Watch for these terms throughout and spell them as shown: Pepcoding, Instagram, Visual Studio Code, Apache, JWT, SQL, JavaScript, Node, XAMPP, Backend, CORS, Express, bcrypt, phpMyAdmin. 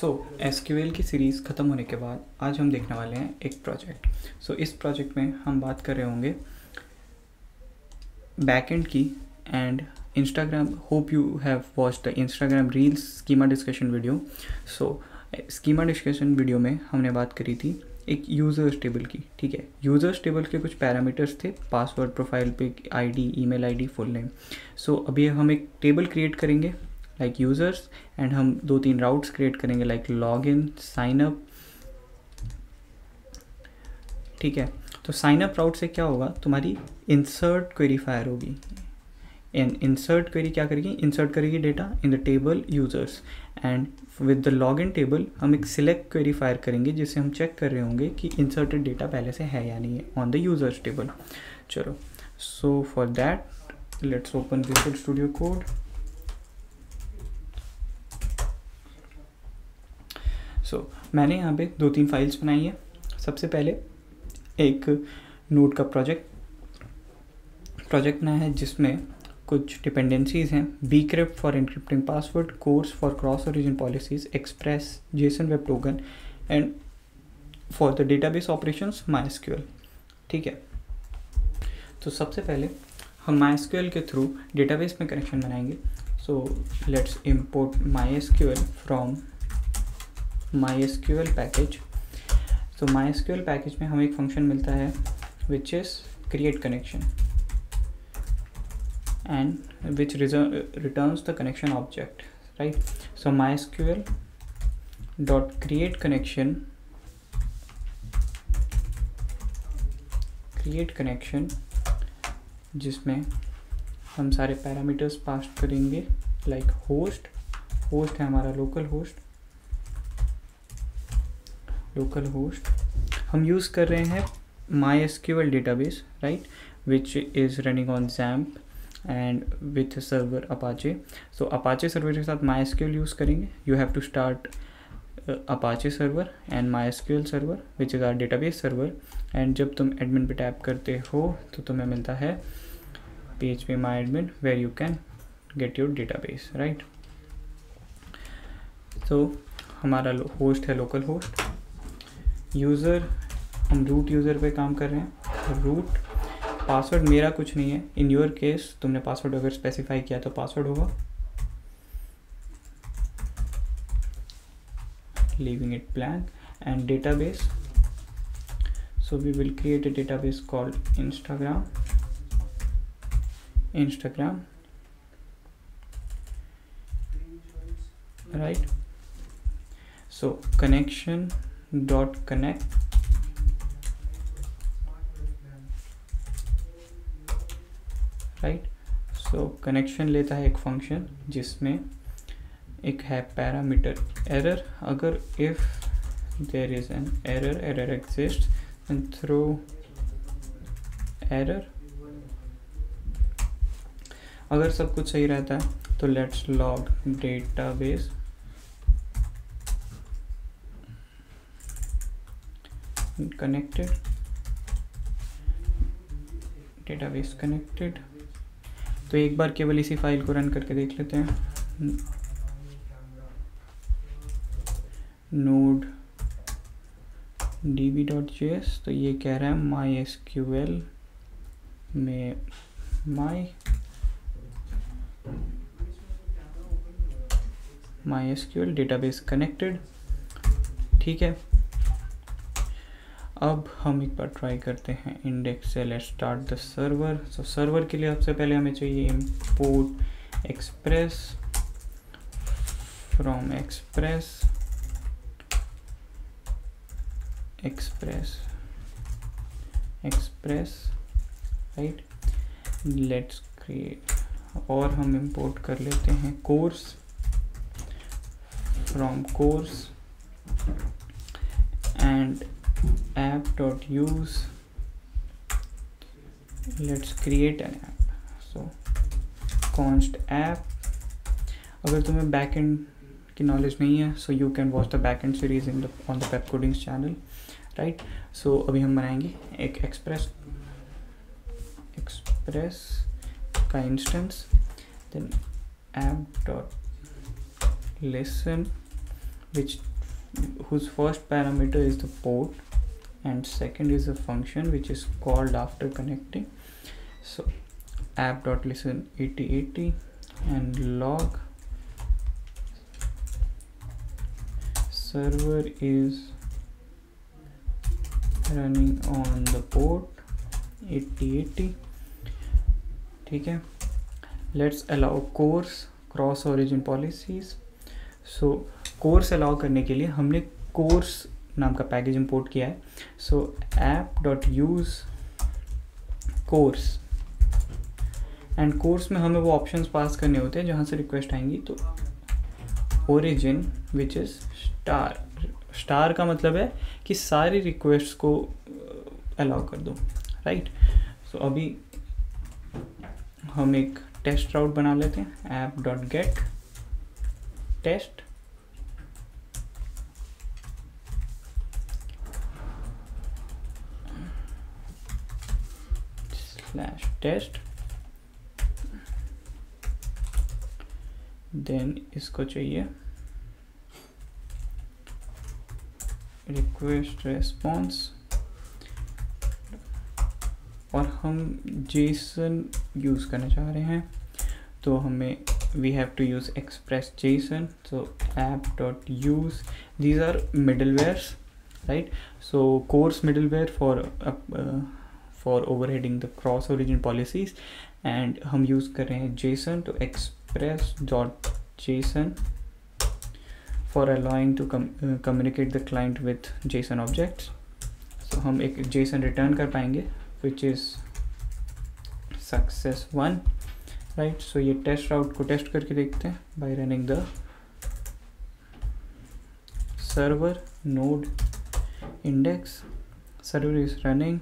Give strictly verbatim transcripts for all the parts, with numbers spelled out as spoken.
सो SQL की series ख़त्म होने के बाद आज हम देखने वाले हैं एक प्रोजेक्ट। सो so, इस प्रोजेक्ट में हम बात कर रहे होंगे बैकएंड की and Instagram. Hope you have watch the Instagram reels schema discussion video. So schema discussion video में हमने बात करी थी एक यूज़र्स टेबल की, ठीक है। यूज़र्स टेबल के कुछ पैरामीटर्स थे, password, profile pic, ID, email ID, full name. So अभी हम एक टेबल क्रिएट करेंगे लाइक यूज़र्स एंड हम दो तीन राउट्स क्रिएट करेंगे like log in, sign up, ठीक है। तो साइन अप राउट से क्या होगा, तुम्हारी इंसर्ट क्वेरी फायर होगी। एंड इंसर्ट क्वेरी क्या करेगी, इंसर्ट करेगी data in the table users. And with the log in table हम एक सिलेक्ट क्वेरी फायर करेंगे जिससे हम चेक कर रहे होंगे कि इंसर्टेड डेटा पहले से है या नहीं है ऑन द यूज़र्स टेबल। चलो, so for that let's open visual studio Code. So so, मैंने यहाँ पे दो तीन फाइल्स बनाई है। सबसे पहले एक नोड का प्रोजेक्ट प्रोजेक्ट बनाया है जिसमें कुछ डिपेंडेंसीज हैं, bcrypt for encrypting password, cors for cross origin policies, express, JSON web token and for the database operations my S Q L, ठीक है। तो सबसे पहले हम माई एस क्यू एल के थ्रू डेटाबेस में कनेक्शन बनाएंगे। So let's import my S Q L from my S Q L package. तो माई एस क्यू एल पैकेज में हमें एक फंक्शन मिलता है which is create connection and which returns the connection object, right. So my S Q L dot create connection create connection जिसमें हम सारे parameters pass करेंगे लाइक होस्ट होस्ट है हमारा लोकल होस्ट लोकल होस्ट हम use कर रहे हैं माई S Q L database, right, which is running on XAMPP and with server Apache. So Apache server के साथ माई एस क्यू एल यूज़ करेंगे। You have to start Apache server and my S Q L server which is our database server. And जब तुम admin पे tap करते हो तो तुम्हें मिलता है phpMyAdmin where you can get your database, right. तो हमारा होस्ट है लोकल होस्ट। यूज़र हम रूट यूज़र पे काम कर रहे हैं। रूट पासवर्ड मेरा कुछ नहीं है, इन योर केस तुमने पासवर्ड अगर स्पेसिफाई किया तो पासवर्ड होगा। Leaving it blank and database. So we will create a database called Instagram Instagram right. So connection dot connect right। So connection लेता है एक फंक्शन जिसमें एक है पैरामीटर एरर। अगर if there is an error error exist and throw error, अगर सब कुछ सही रहता है तो let's log database connected database connected. तो एक बार केवल इसी फाइल को रन करके देख लेते हैं। Node DB dot JS. तो ये कह रहा है माई एस क्यू एल में my my S Q L database connected, ठीक है। अब हम एक बार ट्राई करते हैं इंडेक्स से। Let's start the server. So server के लिए सबसे पहले हमें चाहिए import express from Express Express Express right. Let's create और हम इम्पोर्ट कर लेते हैं cors from cors and app.use। let's create an app। so const app। अगर तुम्हें backend की knowledge नहीं है so you can watch the backend series in the on the Pepcoding channel, right। so अभी हम बनाएंगे एक express express का instance, then app.listen which whose first parameter is the port and second is a function which is called after connecting. So app.listen eighty eighty and log server is running on the port eighty eighty. ठीक है, let's allow course cross origin policies. So course allow करने के लिए हमने course नाम का package import किया है. So app.use course and course में हमें वो ऑप्शंस पास करने होते हैं जहाँ से रिक्वेस्ट आएंगी. तो origin which is star, star का मतलब है कि सारी रिक्वेस्ट्स को अलाउ कर दो, राइट. सो अभी हम एक टेस्ट राउट बना लेते हैं. App dot get test slash test. Then इसको चाहिए रिक्वेस्ट रेस्पॉन्स और हम जेसन यूज़ करना चाह रहे हैं तो हमें we have to use express JSON. So app dot use these are middlewares, right. So cors middleware for for overheading the cross origin policies and हम यूज़ कर रहे हैं जेसन. तो express dot JSON for allowing to communicate the client with JSON objects. So हम एक Jason return कर पाएंगे which is success one, right. So ये test route को test करके देखते हैं by running the server node index. Server is running.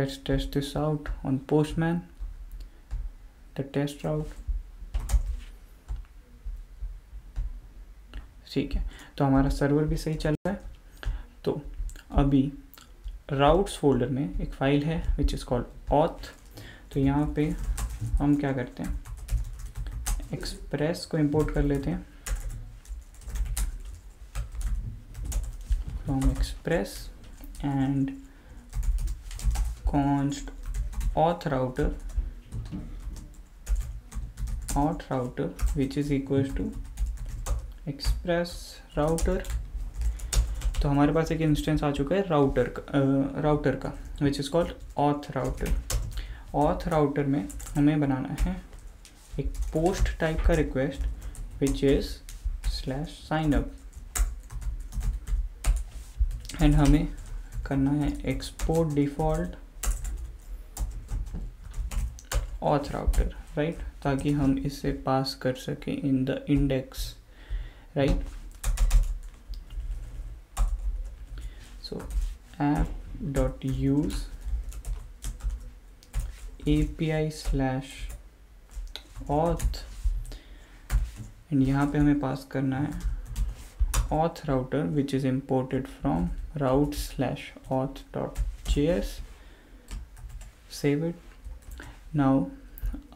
Let's test this out on Postman. The test route. ठीक है, तो हमारा server भी सही चल रहा है. तो अभी routes folder में एक फाइल है which is called auth. तो यहाँ पे हम क्या करते हैं, express को import कर लेते हैं from express and const auth router auth router which is equals to express router. तो हमारे पास एक इंस्टेंस आ चुका है राउटर का राउटर का which is called auth router. Auth router में हमें बनाना है एक पोस्ट टाइप का request which is slash sign up and हमें करना है export default auth router, right, ताकि हम इसे पास कर सकें in the index, right. So app.use A P I slash auth and यहाँ पे हमें पास करना है auth router which is imported from route slash auth.js. Save it. Now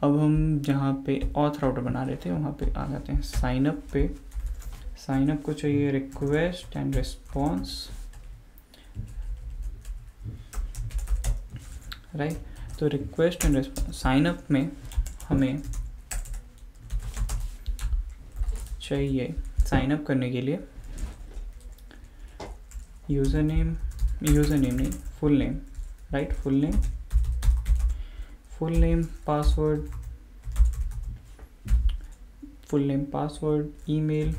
अब हम जहाँ पे auth router बना रहे थे वहाँ पे आ जाते हैं sign up पे. sign up को चाहिए request and response, right right? तो request and response sign up में हमें चाहिए साइन अप करने के लिए यूज़र नेम यूज़र नेम नहीं full name, right. Full name full name password full name password email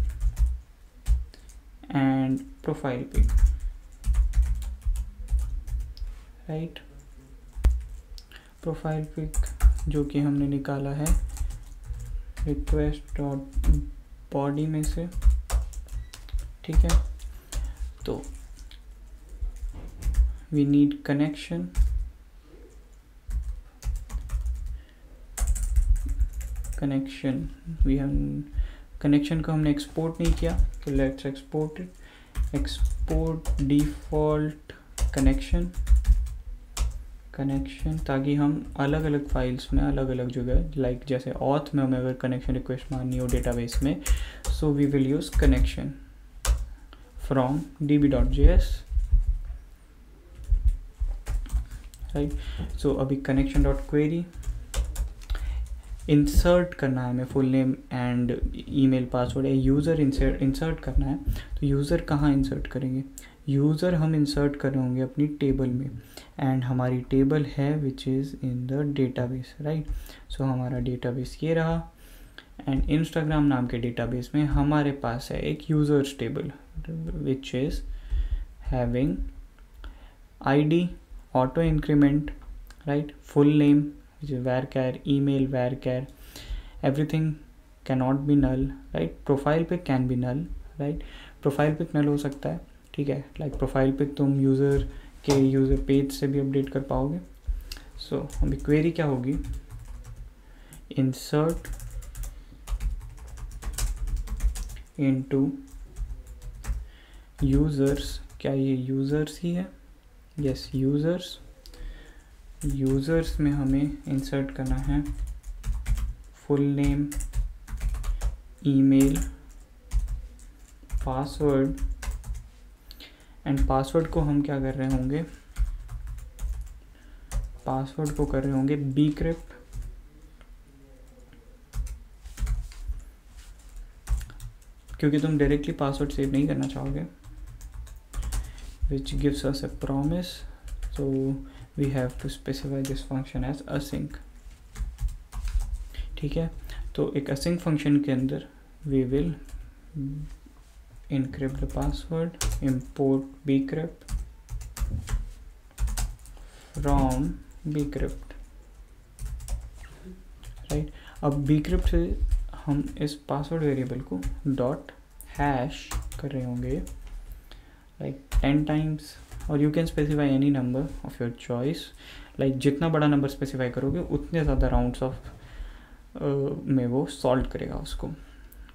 and profile pic, right. Profile pic जो कि हमने निकाला है रिक्वेस्ट डॉट बॉडी में से, ठीक है. तो we need connection connection we have connection को हमने एक्सपोर्ट नहीं किया तो let's export it. Export default connection connection ताकि हम अलग अलग फाइल्स में अलग अलग जगह लाइक जैसे ऑथ में हमें अगर कनेक्शन रिक्वेस्ट माननी हो डेटाबेस में so we will use connection, from db.js, right? So अभी कनेक्शन डॉट क्वेरी इंसर्ट करना है हमें, full name and email password है, यूज़र इंसर्ट इंसर्ट करना है। तो यूज़र कहाँ इंसर्ट करेंगे? यूज़र हम इंसर्ट कर रहे होंगे अपनी टेबल में, एंड हमारी टेबल है which is in the database, right? So हमारा डेटाबेस ये रहा, एंड इंस्टाग्राम नाम के डेटाबेस में हमारे पास है एक users table which is having ID, auto increment, right, full name which is varchar, email varchar, everything cannot be null, right? Profile पे can be null, right? Profile पे null हो सकता है, ठीक है? Like profile पे तुम user के user page से भी update कर पाओगे। So अभी query क्या होगी? Insert into users, क्या ये users ही है? Yes, users। यूज़र्स में हमें इंसर्ट करना है full name, email, password, and password को हम क्या कर रहे होंगे? पासवर्ड को कर रहे होंगे bcrypt, क्योंकि तुम डायरेक्टली पासवर्ड सेव नहीं करना चाहोगे, which gives us a promise. So we have to specify this function as async, ठीक है? तो एक async function के अंदर we will encrypt the password, import bcrypt from bcrypt, right? अब bcrypt से हम इस password variable को dot hash कर रहे होंगे, like ten times, और you can specify any number of your choice, like जितना बड़ा नंबर स्पेसिफाई करोगे उतने ज़्यादा राउंड्स ऑफ में वो सॉल्व करेगा उसको,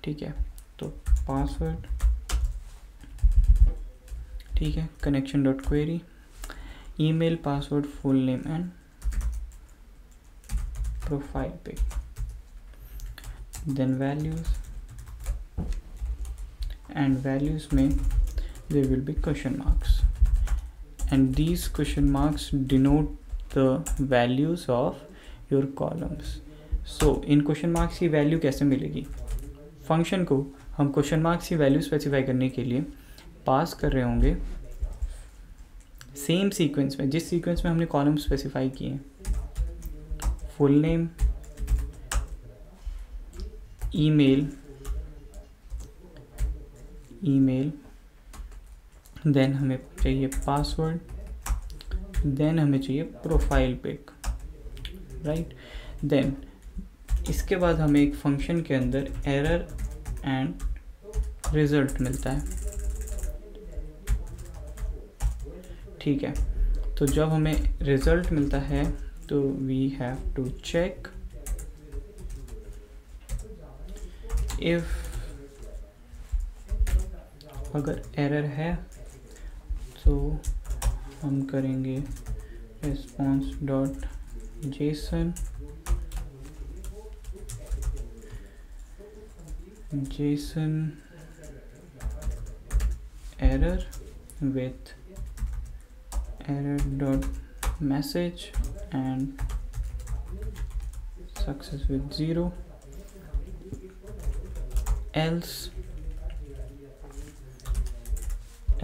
ठीक है? तो पासवर्ड, ठीक है, connection dot query, email, password, full name and profile पे, देन वैल्यूज, एंड वैल्यूज में there will be question marks, and these question marks denote the values of your columns. So in question marks की value कैसे मिलेगी? Function को हम question marks की value specify करने के लिए pass कर रहे होंगे same sequence में, जिस sequence में हमने columns specify किए हैं, full name, email, email, देन हमें चाहिए पासवर्ड, देन हमें चाहिए प्रोफाइल पिक, राइट? देन इसके बाद हमें एक फंक्शन के अंदर एरर एंड रिजल्ट मिलता है, ठीक है? तो जब हमें रिजल्ट मिलता है तो we have to check if, अगर एरर है तो हम करेंगे response dot JSON JSON error with error dot message and success with zero, else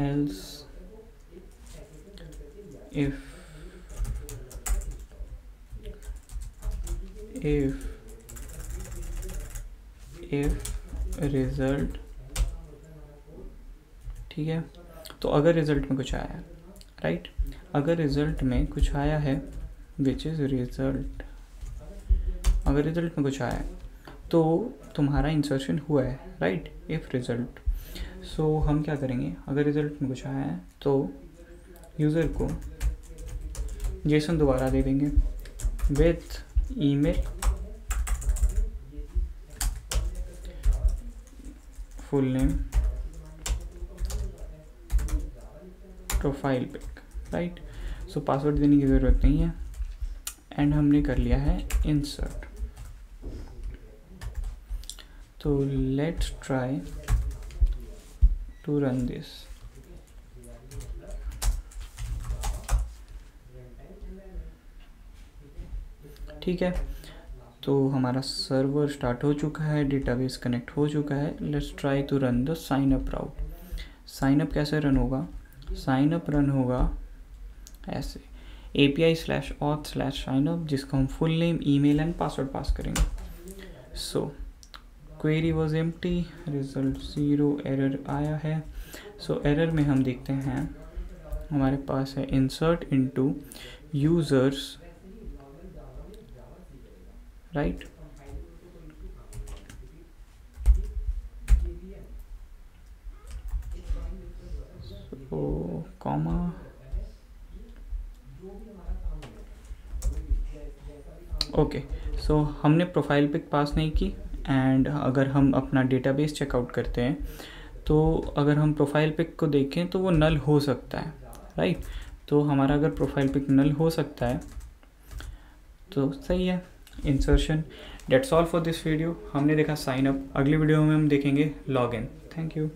else if if if result, ठीक है? तो अगर रिजल्ट में कुछ आया, राइट? अगर रिजल्ट में कुछ आया है विच इज रिजल्ट, अगर रिजल्ट में कुछ आया तो तुम्हारा इंसर्शन हुआ है, right? If result, so so, हम क्या करेंगे? अगर रिजल्ट में कुछ आया है तो यूज़र को जेसन दोबारा दे देंगे with email, full name, profile pic, right? So password देने की ज़रूरत नहीं है, एंड हमने कर लिया है इंसर्ट। तो let's try to run this. ठीक है, तो हमारा सर्वर स्टार्ट हो चुका है, डेटाबेस कनेक्ट हो चुका है। Let's try to run the sign up route. Sign up कैसे रन होगा? साइन अप रन होगा ऐसे API slash auth slash sign up, जिसको हम full name, email and password pass करेंगे। So query was empty, result zero, error आया है। सो so, error में हम देखते हैं हमारे पास है insert into users, right, comma, okay. So हमने प्रोफाइल पिक पास नहीं की, एंड अगर हम अपना डेटाबेस चेकआउट करते हैं तो अगर हम प्रोफाइल पिक को देखें तो वो नल हो सकता है, राइट right? तो हमारा अगर प्रोफाइल पिक नल हो सकता है तो सही है insertion. That's all for this video. हमने देखा साइन अप, अगली वीडियो में हम देखेंगे लॉग इन। Thank you.